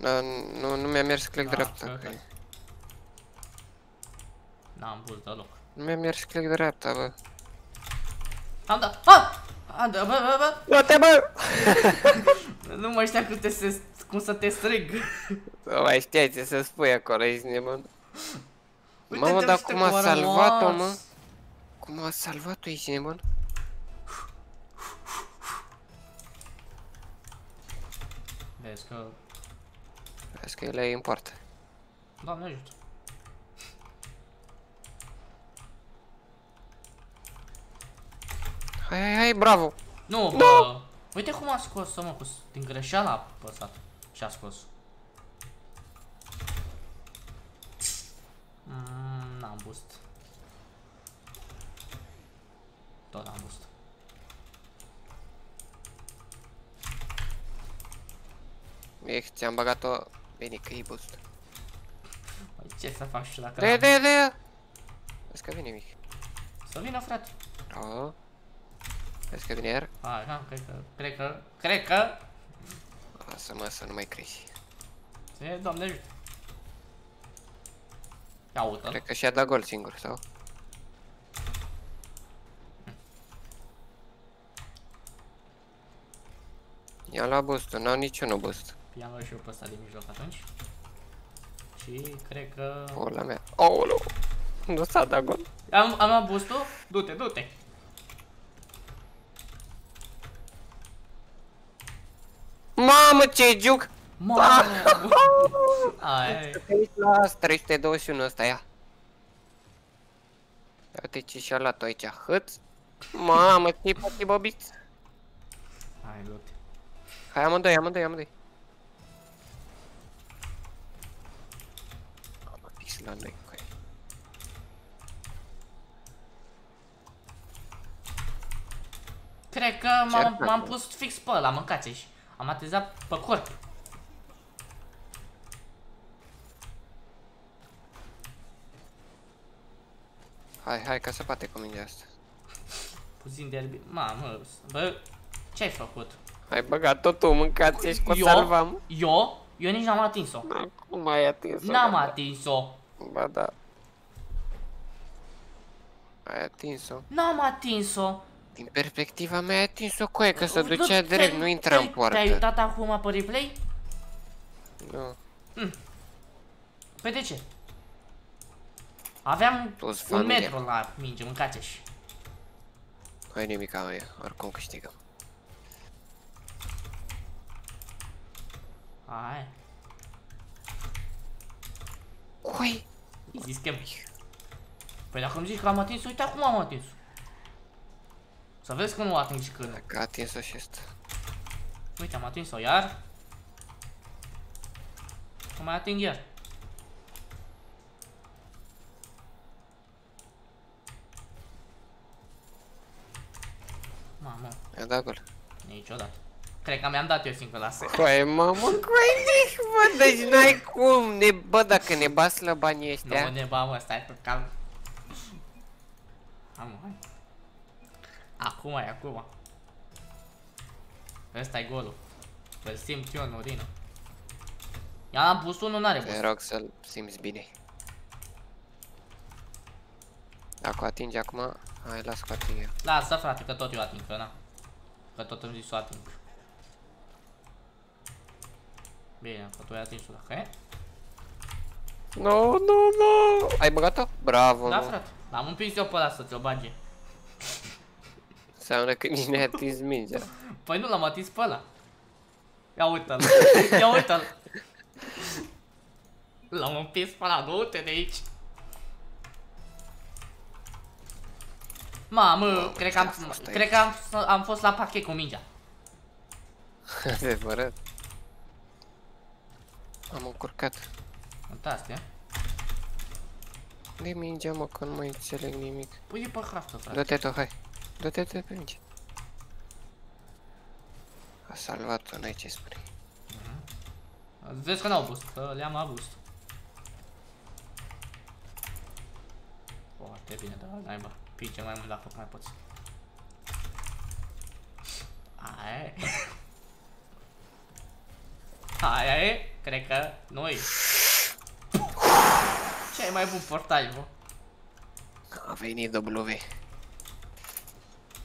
Dar nu mi-a mers click dreapta. Okay. N-am văzut deloc. Nu mi-a mers click dreapta, bă. Am dat. Am dat, bă. Bă, te bă. Nu mai știam cum să te strig. Nu mai știai ce să spui acolo, ești nebun. Mamă, dar cum a salvat-o, mă? Cum a salvat-o, ești nebun? Vezi că... Vezi că ele în poartă. Doamne ajută. Hai, bravo! Nu, bă! Uite cum a scos-o, mă, din greșeală a apăsat și a scos. N-am boost. Tot am boost. Ți-am bagat-o, bine că e boost. Băi, ce să fac și dacă... De! Vezi că vine mic. Să vină, frate. O, vezi că vine iar. Așa, cred că... Lasă-mă să nu mai crezi. Se, Doamne ajută. Ia ută. Cred că și-a dat gol singur, sau? I-am luat boost-ul, n-au niciunul boost. I-am luat și eu pe ăsta din mijloc atunci. Și cred că... Pula mea, aolo! Nu s-a dat gol. Am luat boost-ul? Du-te, du-te! Mamă, ce juc! Mamă! Ai... La 321 ăsta, ia! Uite ce și-a luat-o aici, hâț! Mamă, ce-i pati bobiț! Hai, du-te! Hai, amândoi! La noi, okay. Cred că m-am pus fix pe ăla, mâncați-și. Am atezat pe corp. Hai, ca să bate cu mingea asta. Puțin de erbi... Mamă, bă, ce-ai făcut? Ai băgat totul, mâncați-și, că o salvam. Eu nici n-am atins-o. Cum ai atins-o? N-am atins-o. Ba da. Ai atins-o. N-am atins-o. Din perspectiva mea ai atins-o coie, că se ducea drept, nu intra în poartă. Te-ai uitat acum pe replay? Nu. Păi de ce? Aveam un metru la minge, mâncați-și. Nu-i nimic a mea, oricum câștigăm. Hai. Coi? Easy scam. Păi dacă îmi zici că am atins-o, uite acum am atins-o. Să vezi că nu atingi când. Dacă a atins-o și asta. Uite, am atins-o iar. O mai ating iar. Mamă. Mi-a dat gol. Niciodată. Cred că mi-am dat eu singur la seara. Coaie, mamă, coaie, mă, deci n-ai cum, bă, dacă ne bați la banii ăștia. Nu, ne ba, mă, stai pe calm. Hai. Acum. Ăsta-i golul. Îl simt eu în urină. I-am pus unul, n-are bus. Te rog să-l simți bine. Dacă o atingi acum, hai, las că o ating eu. Lasă, frate, că tot eu ating, că na. Că tot îmi zis o ating. Bine, că tu ai atins-o dacă e. No. Ai băgat-o? Bravo. Da, frate. L-am împins eu pe ăla să ți-o bage. Înseamnă că nici ne-ai atins mingea. Păi nu l-am atins pe ăla. Ia uite-l. L-am împins pe ăla, du-te de aici. Mamă, cred că am fost la pachet cu mingea. Adevărat. Am încurcat. Fantastic. De mingea, mă, că nu mai înțeleg nimic. Pui-i pe craftă, frate. Dă-te tu, hai. Dă-te pe minge. A salvat-o, n-ai ce spune. Vezi că n-au boost, că le-am abust. Foarte bine, dar naiba. Pinge mai mult la foc, mai poți. Hai. Hai. cred că noi. Ce ai mai bun portaj, bă? A venit W.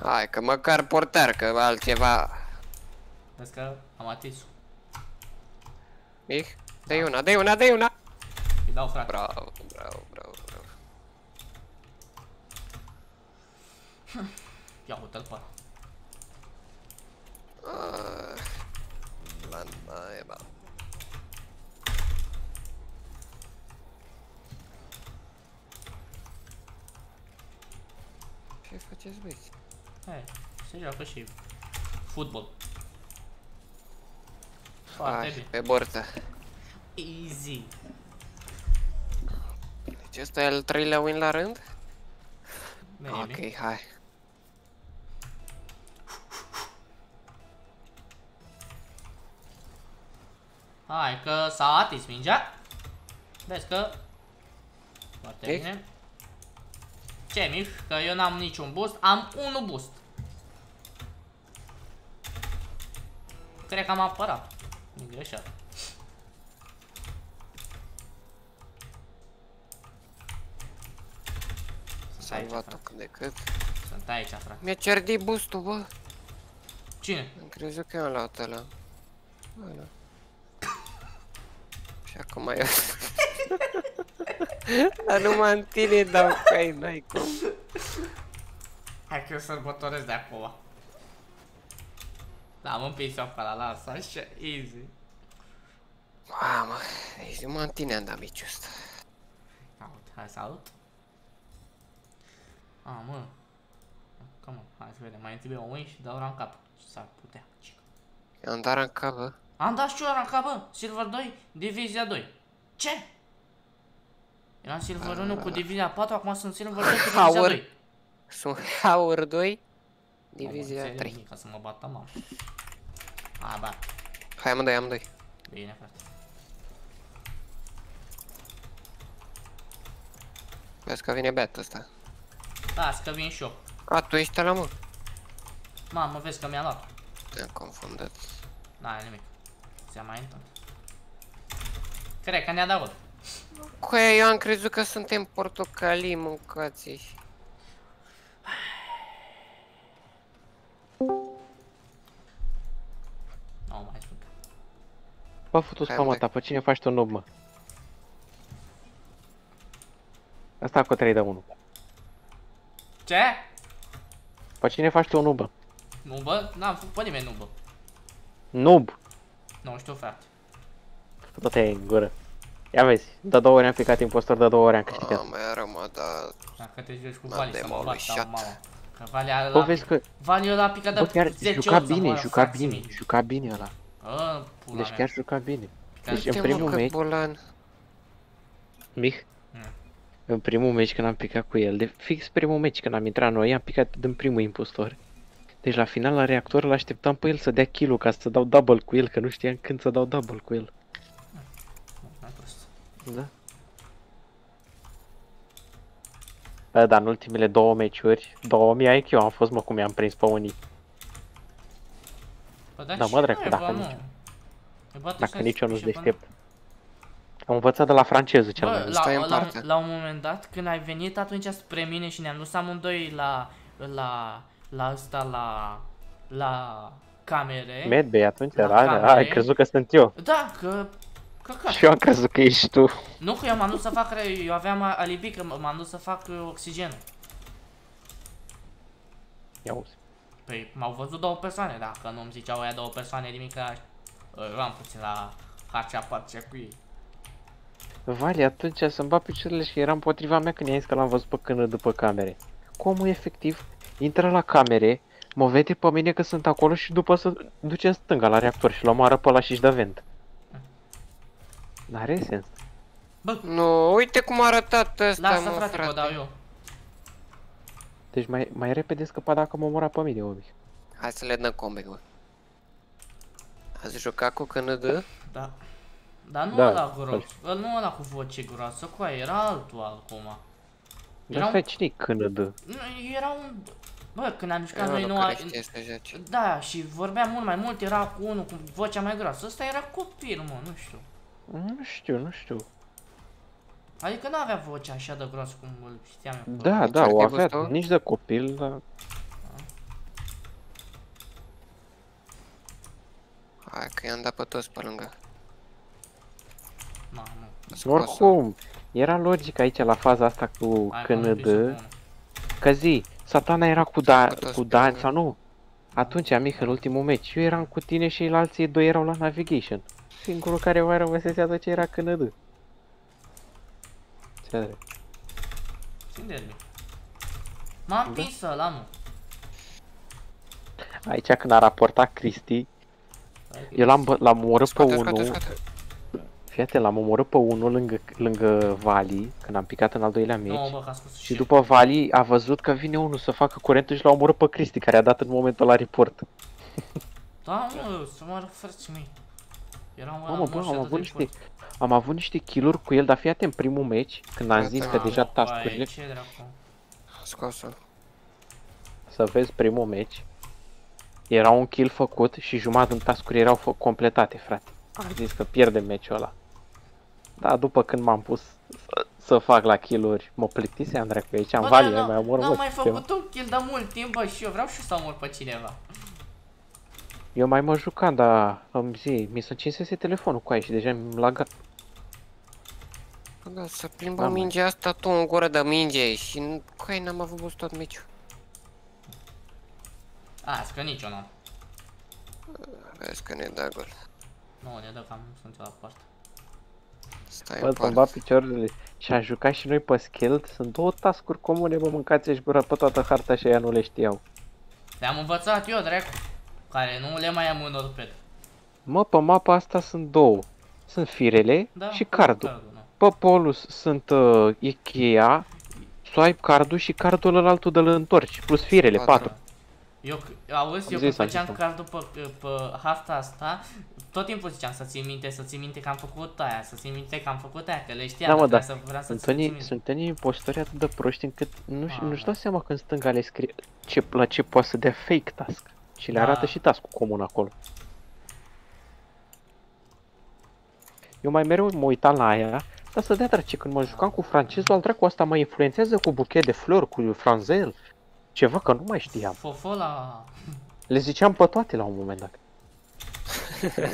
Hai, că măcar portar, că altceva. Vezi că am atins-o. Mic, dă-i una, dă-i una, dă-i una! Îi dau, frate. Bravo, bravo, bravo, bravo. Ia uite-l pe ăla. Plan mai bă. Ce faceți, băieți? Hai, se joacă și fotbal. Foarte bine. Pe bortă. Easy. Deci ăsta e al treilea win la rând? Maybe. Ok, hai. Hai că s-a atins mingea. Vezi că... Foarte bine. Ce mic, că eu n-am niciun boost, am 1 boost. Cred că am apărat. E greșeală. S-a salvat-o cât de cât. Sunt aici, frate. Mi-a cerdit boost-ul, bă. Cine? Am crezut că i-am luat ăla. Ăla. Și acum mai. Dar numai în tine dau cai, n-ai cum. Hai că eu sărbătoresc de acum. L-am împins-o pe ăla, lasă, așa, easy. Mamă, ești numai în tine am dat biciul ăsta. Salut, hai salut. A, mă. Come on, hai să vedem, mai întâi o win și dau ram cap. S-ar putea, cică. I-am dat ram cap, bă. Am dat și eu ram cap, bă, Silver 2, Divizia 2. Ce? Eram Silver 1 cu Divizia 4, acum sunt Silver 2 cu Divizia 2. Sunt Haur 2. Divizia 3. Ca să mă bată, mamă. Hai, ba. Hai, am doi, am doi. Bine, frate. Vezi că vine bat ăsta. Las că vin și eu. A, tu ești ăla, mă. Mamă, vezi că mi-a luat. Te-am confundat. N-ai nimic. Se mai întâmplă. Cred că ne-a dat. Cu aia eu am crezut că suntem portocalii, mâncați. Bă, fătu spama ta, pe cine faci tu nob, mă? Asta cu 3 de 1. Ce? Pe cine faci tu nubă? Nubă? N-am făcut pe nimeni nubă. Nub? Nu știu, frate. Tot e în gură. Ia vezi, de 2 ori am picat impostor, de 2 ori am câștigat. Mai rămă, dar... Dacă te joci cu Vali, să mă bat, sau mama. Că Vali ăla a picat de 10 ori, să mă rog, frate. Juca bine ăla. A, deci chiar juca bine. Deci în primul meci, în primul meci când am picat cu el, de fix primul meci când am intrat noi, am picat din primul impostor. Deci la final la reactor îl așteptam pe el să dea kill-ul ca să dau double cu el, că nu știam când să dau double cu el. Da? Bă, dar în ultimele 2 meciuri, 2000 IQ am fost, mă, cum i-am prins pe unii. Da, mă, dracu, dacă nici eu nu-s deștept. Am învățat de la francezul cel mai mult. La un moment dat, când ai venit atunci spre mine și ne-am dus amândoi la camere. Medbay atunci era, ai crezut că sunt eu. Da, că... Și eu am crezut că ești tu. Nu, că eu m-am dus să fac, eu aveam alibi, că m-am dus să fac oxigenul. Ia uzi. Păi m-au văzut 2 persoane, dacă nu-mi ziceau aia 2 persoane nimic, eram puțin la harcea-parcea cu ei. Vali, atunci să-mi bat picioarele și era împotriva mea când i-am zis că l-am văzut pe cână după camere. Cum efectiv intră la camere, mă vede pe mine că sunt acolo și după să duce în stânga la reactor și l-omoară pe ăla și-și dă vent. N-are sens. Bă. Nu, uite cum a arătat ăsta, lasă, mă, frate. Că o dau eu. Deci mai repede scăpa dacă mă omora pe mine, obi. Hai să le dăm comeback, bă. Ați jucat cu CND? Da. Dar nu ăla gros, nu ăla cu voce groasă, cu aia era altul acum. Era un... cine-i CND? Era un... Bă, când am jucat noi noua... Da, și vorbea mult mai mult, era cu unul cu vocea mai groasă. Ăsta era copil, mă, nu știu. Nu știu. Adică n-avea voce așa de gros cum îl știam eu. Da, da, o avea nici de copil, dar... Hai că i-am dat pe toți pe lângă. Oricum, era logic aici la faza asta cu CND. Că zi, Satana era cu Dan sau nu? Atunci, Mihail, în ultimul meci, eu eram cu tine și alții doi erau la Navigation. Singurul care mai rămăsese atunci era CND. Ce are? Ține-l. M-am împins ăla, mă. Aici când a raportat Cristi, eu l-am omorât pe unul. Fiate, l-am omorât pe unul lângă Vali, când am picat în al doilea meci. Și după Vali a văzut că vine unul să facă curentul și l-a omorât pe Cristi, care a dat în momentul la report. Da, mă, să mă arăt frății mei. Am avut niște kill-uri cu el, dar fii atent, în primul meci, când am zis că deja task-urile... Să vezi primul meci, era un kill făcut și jumătate din task-uri erau completate, frate. Am zis că pierdem meciul ăla. Dar după când m-am pus să fac la kill-uri, mă plictisea, Andrei, că aici am valile, mai omor. N-am mai făcut un kill de mult timp, bă, și eu vreau și să omor pe cineva. Eu mai mă jucam, dar îmi zi, mi se încinsese telefonul cu aia și deja mi-am lagat. Da, să plimbă mingea asta tu în gură de minge și cu aia n-am avut tot meciul. A, că nici eu n-am. Vezi că ne dă gol. Nu, ne dă cam, sunt la poartă. Stai în poartă. Bă, picioarele. Și am jucat și noi pe Skilled, sunt două task-uri comune, mă, mâncați-și gura pe toată harta și aia nu le știau. Le-am învățat eu, dracu. Care nu le mai am în orpet. Mă, pe mapa asta sunt două. Sunt firele și cardul. Pe polus sunt Ikea, swipe cardul și cardul ălaltul de-l întorci. Plus firele, 4. Eu, auzi, eu când făceam cardul pe harta asta, tot timpul ziceam să ții minte, să ții minte că am făcut aia, să ții minte că am făcut aia, că le știam, că vreau să ții minte. Sunt impostori atât de proști încât nu-și dau seama că în stânga le scrie la ce poate să dea fake task. Și le arată și task-ul comun acolo. Eu mai mereu mă uitam la aia, dar să dea drace, când mă jucam cu francezul, al dracu asta mă influențează cu buchet de flori, cu franzel, ceva că nu mai știam. Fofola! Le ziceam pe toate la un moment dat.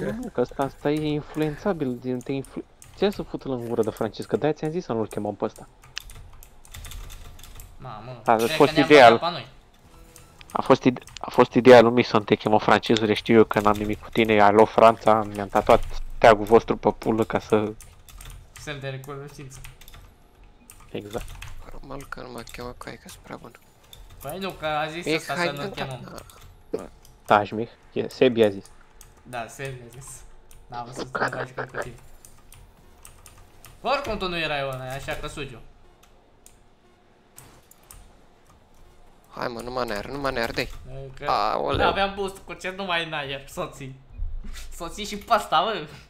Nu, că asta e influențabil, ți-a să fută în gură de francez, că de-aia ți-am zis să nu-l chemăm pe ăsta. Mamă, cred că ne-am dat pe noi. A fost ideea lumii să te chemă francezule, știu eu că n-am nimic cu tine, alo Franța, mi-am tatuat teagul vostru pe pulă ca să... Să-l de recunoștință. Exact. Normal că nu m-a chemat cu aia, că sunt prea bun. Păi nu, că a zis asta să nu-l chemăm. Taci, Mich, Sebi a zis. Da, Sebi a zis. N-am văzut să te faci cu tine. Oricum tu nu erai ăla, așa că sugi eu. Hai mă, nu mă ne ardei. Aoleu. Aveam boost, cu ce nu mai n-ai, soții. Soții și pasta, mă.